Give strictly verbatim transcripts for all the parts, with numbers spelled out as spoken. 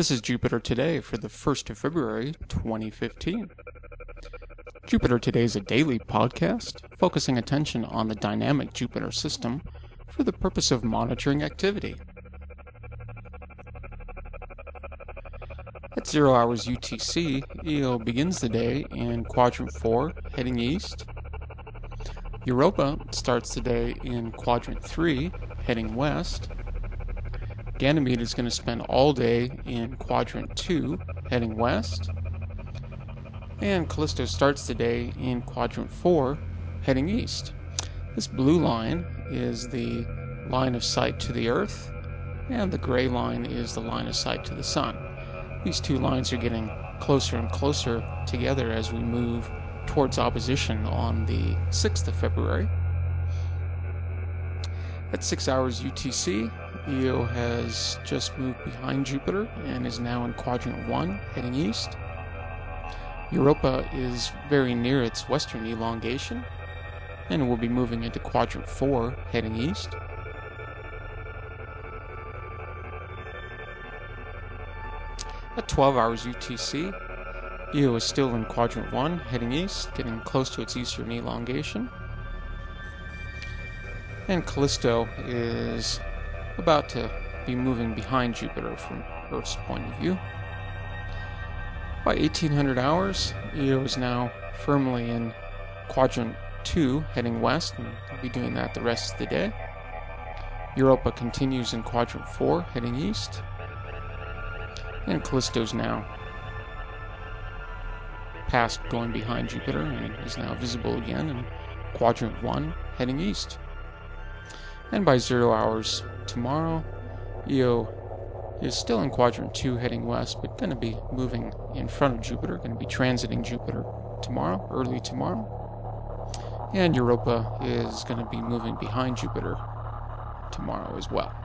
This is Jupiter Today for the first of February twenty fifteen. Jupiter Today is a daily podcast focusing attention on the dynamic Jupiter system for the purpose of monitoring activity. At zero hours U T C, Io begins the day in quadrant four, heading east. Europa starts the day in quadrant three, heading west. Ganymede is going to spend all day in quadrant two, heading west. And Callisto starts the day in quadrant four, heading east. This blue line is the line of sight to the Earth, and the gray line is the line of sight to the Sun. These two lines are getting closer and closer together as we move towards opposition on the sixth of February. At six hours U T C, Io has just moved behind Jupiter and is now in quadrant one, heading east. Europa is very near its western elongation and will be moving into quadrant four, heading east. At twelve hours U T C, Io is still in quadrant one, heading east, getting close to its eastern elongation. And Callisto is about to be moving behind Jupiter from Earth's point of view. By eighteen hundred hours, Io is now firmly in quadrant two, heading west, and will be doing that the rest of the day. Europa continues in quadrant four, heading east. And Callisto's now past going behind Jupiter and is now visible again in quadrant one, heading east. And by zero hours tomorrow, Io is still in quadrant two, heading west, but going to be moving in front of Jupiter, going to be transiting Jupiter tomorrow, early tomorrow. And Europa is going to be moving behind Jupiter tomorrow as well.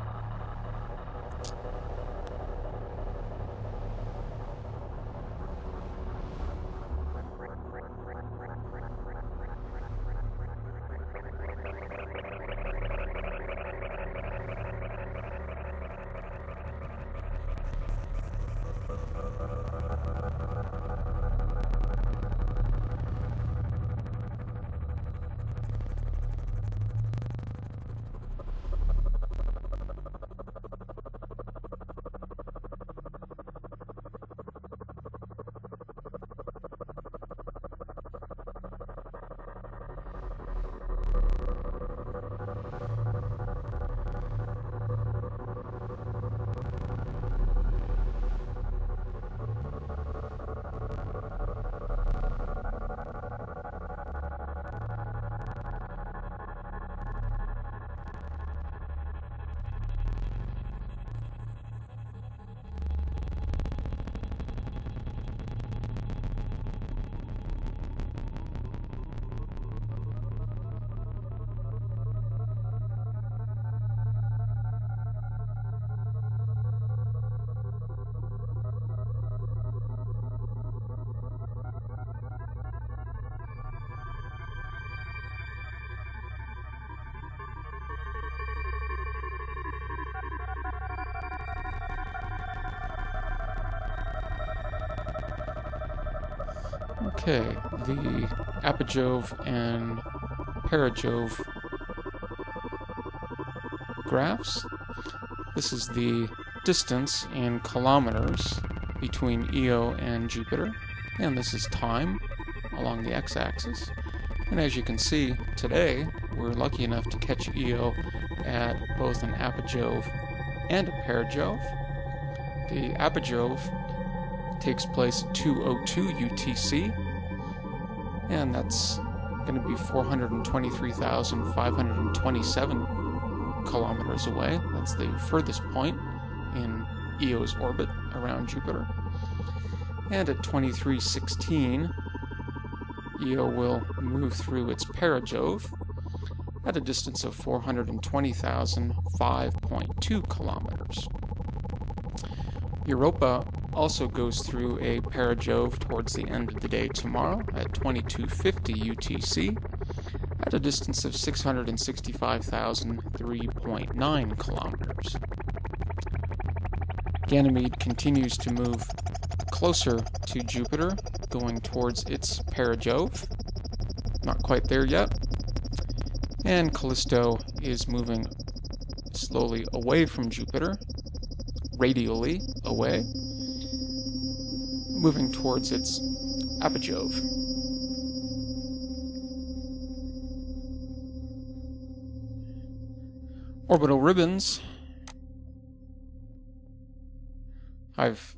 Okay, the apojove and perijove graphs. This is the distance in kilometers between Io and Jupiter, and this is time along the x-axis. And as you can see, today we're lucky enough to catch Io at both an apojove and a perijove. The apojove takes place at two oh two U T C, and that's going to be four hundred twenty-three thousand five hundred twenty-seven kilometers away. That's the furthest point in Io's orbit around Jupiter. And at twenty-three sixteen, Io will move through its perijove at a distance of four hundred twenty thousand five hundred two kilometers. Europa also goes through a perijove towards the end of the day tomorrow at twenty-two fifty U T C at a distance of six hundred sixty-five thousand three hundred nine kilometers. Ganymede continues to move closer to Jupiter, going towards its perijove. Not quite there yet. And Callisto is moving slowly away from Jupiter, radially away, moving towards its apojove. Orbital ribbons. I've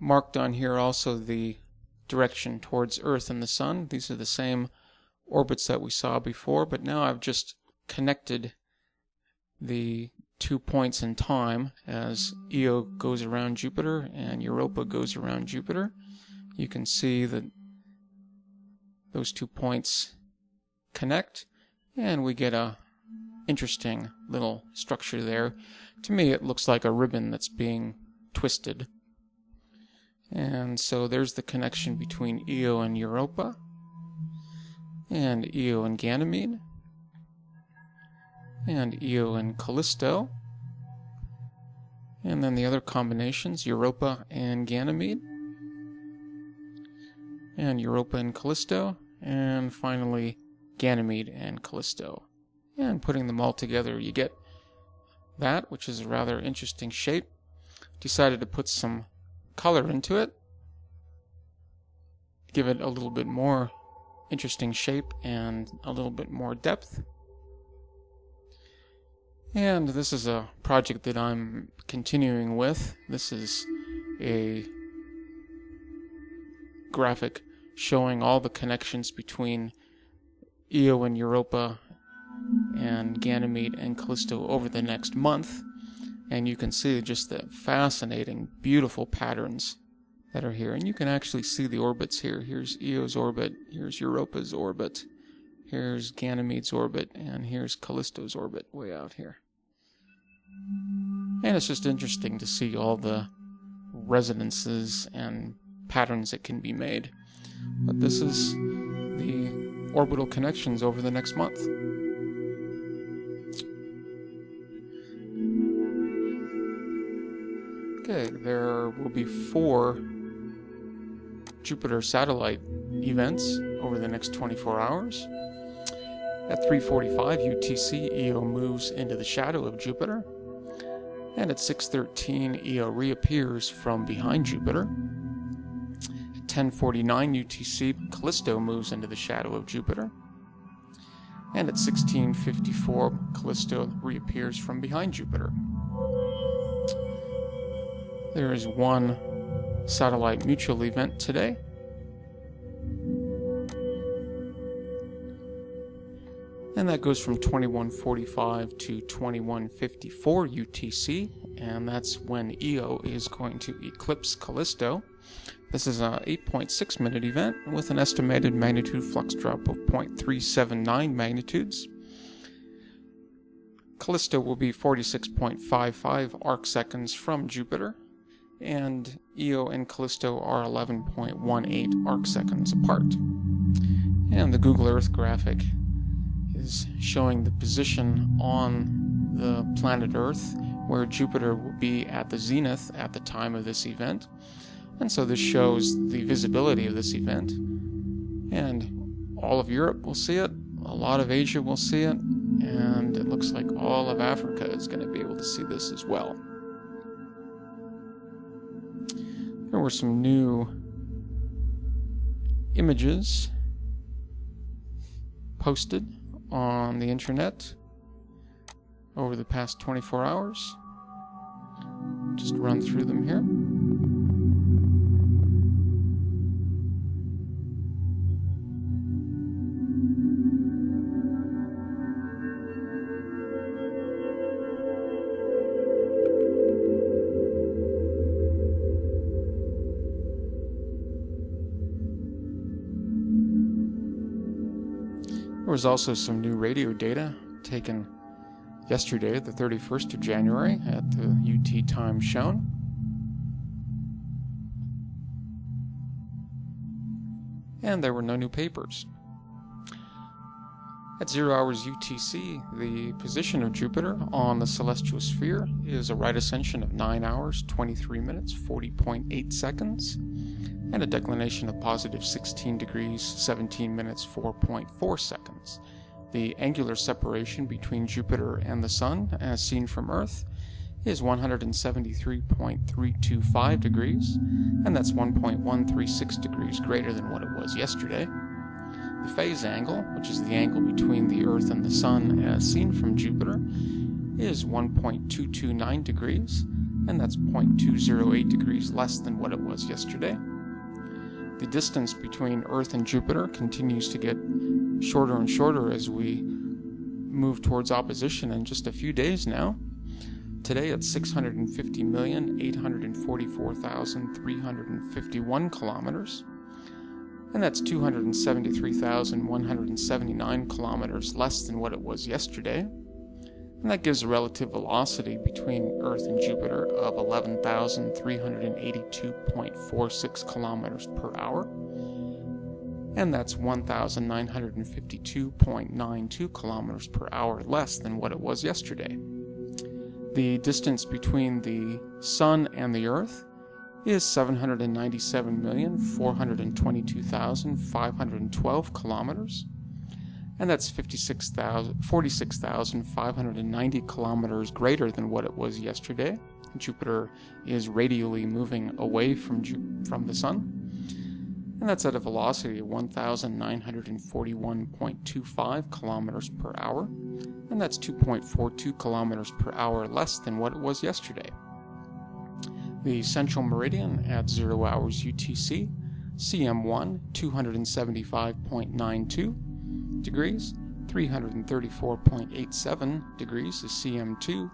marked on here also the direction towards Earth and the Sun. These are the same orbits that we saw before, but now I've just connected the two points in time. As Io goes around Jupiter and Europa goes around Jupiter, you can see that those two points connect, and we get a interesting little structure there. To me, it looks like a ribbon that's being twisted. And so there's the connection between Io and Europa, and Io and Ganymede, and Io and Callisto, and then the other combinations, Europa and Ganymede, and Europa and Callisto, and finally Ganymede and Callisto. And putting them all together, you get that, which is a rather interesting shape. Decided to put some color into it, give it a little bit more interesting shape and a little bit more depth. And this is a project that I'm continuing with. This is a graphic showing all the connections between Io and Europa and Ganymede and Callisto over the next month, and you can see just the fascinating, beautiful patterns that are here. And you can actually see the orbits here. Here's Io's orbit, here's Europa's orbit, here's Ganymede's orbit, and here's Callisto's orbit way out here. And it's just interesting to see all the resonances and patterns that can be made. But this is the orbital connections over the next month. Okay, there will be four Jupiter satellite events over the next twenty-four hours. At three forty-five U T C, Io moves into the shadow of Jupiter, and at six thirteen Io reappears from behind Jupiter. At ten forty-nine U T C, Callisto moves into the shadow of Jupiter, and at sixteen fifty-four Callisto reappears from behind Jupiter. There is one satellite mutual event today. And that goes from twenty-one forty-five to twenty-one fifty-four U T C, and that's when Io is going to eclipse Callisto. This is an eight point six minute event with an estimated magnitude flux drop of zero point three seven nine magnitudes. Callisto will be forty-six point five five arc seconds from Jupiter, and Io and Callisto are eleven point one eight arc seconds apart. And the Google Earth graphic is showing the position on the planet Earth where Jupiter will be at the zenith at the time of this event. And so this shows the visibility of this event. And all of Europe will see it, a lot of Asia will see it, and it looks like all of Africa is going to be able to see this as well. There were some new images posted on the internet over the past twenty-four hours. Just run through them here. There was also some new radio data taken yesterday, the thirty-first of January, at the U T time shown. And there were no new papers. At zero hours U T C, the position of Jupiter on the celestial sphere is a right ascension of nine hours, twenty-three minutes, forty point eight seconds, and a declination of positive sixteen degrees, seventeen minutes, four point four seconds. The angular separation between Jupiter and the Sun, as seen from Earth, is one hundred seventy-three point three two five degrees, and that's one point one three six degrees greater than what it was yesterday. The phase angle, which is the angle between the Earth and the Sun as seen from Jupiter, is one point two two nine degrees, and that's zero point two zero eight degrees less than what it was yesterday. The distance between Earth and Jupiter continues to get shorter and shorter as we move towards opposition in just a few days now. Today it's six hundred fifty million, eight hundred forty-four thousand, three hundred fifty-one kilometers. And that's two hundred seventy-three thousand, one hundred seventy-nine kilometers less than what it was yesterday. And that gives a relative velocity between Earth and Jupiter of eleven thousand, three hundred eighty-two point four six kilometers per hour. And that's one thousand nine hundred fifty-two point nine two kilometers per hour less than what it was yesterday. The distance between the Sun and the Earth is seven hundred ninety-seven million, four hundred twenty-two thousand, five hundred twelve kilometers, and that's forty-six thousand five hundred ninety kilometers greater than what it was yesterday. Jupiter is radially moving away from, Ju- from the Sun, and that's at a velocity of one thousand nine hundred forty-one point two five kilometers per hour, and that's two point four two kilometers per hour less than what it was yesterday. The central meridian at zero hours U T C, C M one, two hundred seventy-five point nine two degrees, three hundred thirty-four point eight seven degrees is C M two,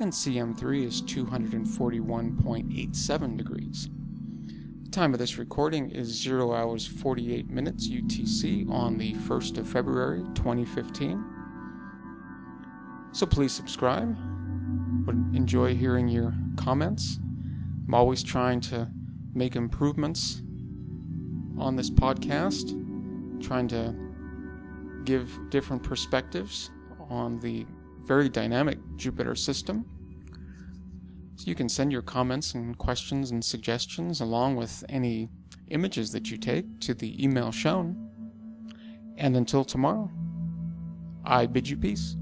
and C M three is two hundred forty-one point eight seven degrees. The time of this recording is zero hours forty-eight minutes U T C on the first of February twenty fifteen. So please subscribe. Would enjoy hearing your comments. I'm always trying to make improvements on this podcast, trying to give different perspectives on the very dynamic Jupiter system. So you can send your comments and questions and suggestions along with any images that you take to the email shown. And until tomorrow, I bid you peace.